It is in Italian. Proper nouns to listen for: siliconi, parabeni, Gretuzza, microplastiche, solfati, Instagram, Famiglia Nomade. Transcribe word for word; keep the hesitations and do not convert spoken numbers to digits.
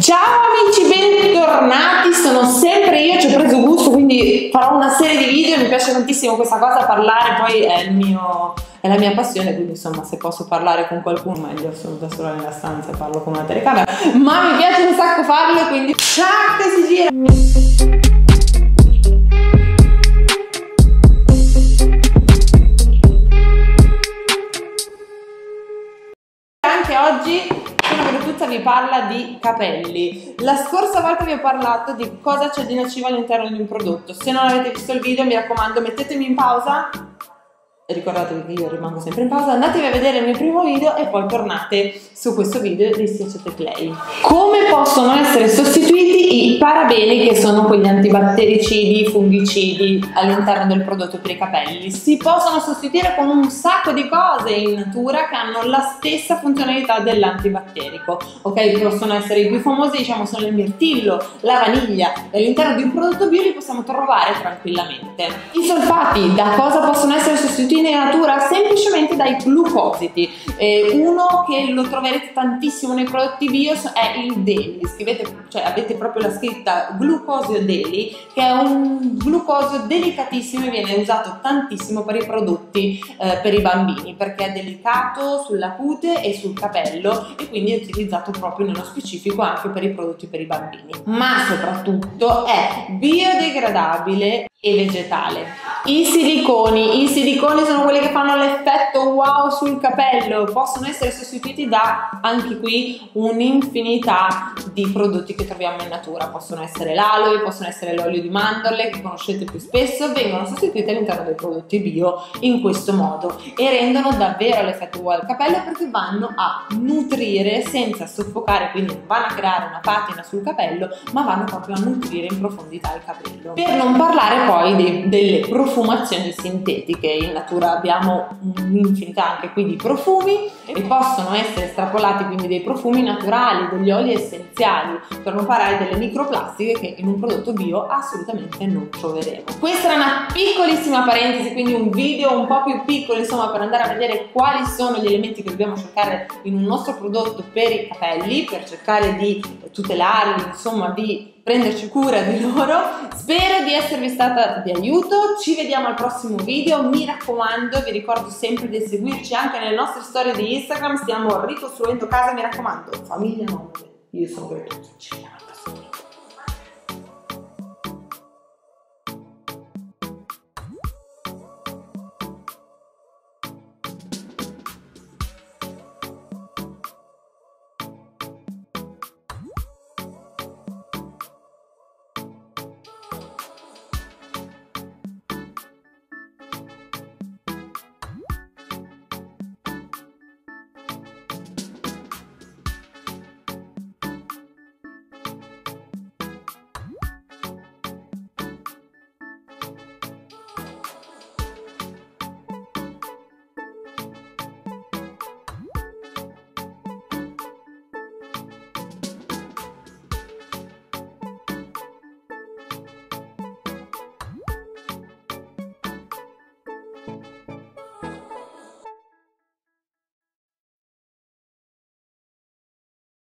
Ciao amici, bentornati, sono sempre io, ci ho preso gusto, quindi farò una serie di video, mi piace tantissimo questa cosa, parlare poi è, il mio, è la mia passione, quindi insomma se posso parlare con qualcuno meglio, sono da sola nella stanza e parlo con una telecamera, ma mi piace un sacco farlo, quindi ciao che si gira! Vi parla di capelli. La scorsa volta vi ho parlato di cosa c'è di nocivo all'interno di un prodotto. Se non avete visto il video, mi raccomando, mettetemi in pausa, e ricordatevi che io rimango sempre in pausa, andatevi a vedere il mio primo video e poi tornate su questo video di Schiacciate Play. Come possono essere sostituiti i parabeni, che sono quegli antibattericidi, fungicidi all'interno del prodotto per i capelli? Si possono sostituire con un sacco di cose in natura che hanno la stessa funzionalità dell'antibatterico, ok? Possono essere i più famosi, diciamo, sono il mirtillo, la vaniglia, e all'interno di un prodotto bio li possiamo trovare tranquillamente. I solfati, da cosa possono essere sostituiti in natura? Semplicemente dai glucositi. Eh, uno che lo troverete tantissimo nei prodotti bio è il daily, scrivete, cioè avete proprio la scritta glucosio daily, che è un glucosio delicatissimo e viene usato tantissimo per i prodotti eh, per i bambini, perché è delicato sulla cute e sul capello, e quindi è utilizzato proprio nello specifico anche per i prodotti per i bambini, ma soprattutto è biodegradabile e vegetale. I siliconi, i siliconi sono quelli che fanno l'effetto wow sul capello, possono essere sostituiti da, anche qui, un'infinità di prodotti che troviamo in natura, possono essere l'aloe, possono essere l'olio di mandorle che conoscete più spesso, vengono sostituiti all'interno dei prodotti bio in questo modo e rendono davvero l'effetto wow al capello, perché vanno a nutrire senza soffocare, quindi non vanno a creare una patina sul capello, ma vanno proprio a nutrire in profondità il capello. Per non parlare poi Poi de, delle profumazioni sintetiche. In natura abbiamo un'infinità anche qui di profumi, e possono essere estrapolati quindi dei profumi naturali, degli oli essenziali, per non parlare delle microplastiche che in un prodotto bio assolutamente non troveremo. Questa era una piccolissima parentesi, quindi un video un po' più piccolo, insomma, per andare a vedere quali sono gli elementi che dobbiamo cercare in un nostro prodotto per i capelli, per cercare di tutelarli, insomma di prenderci cura di loro. Spero di esservi stata di aiuto, ci vediamo al prossimo video, mi raccomando, vi ricordo sempre di seguirci anche nelle nostre storie di Instagram, stiamo ricostruendo casa, mi raccomando, Famiglia Nomade, io sono Gretu, ci vediamo al prossimo video.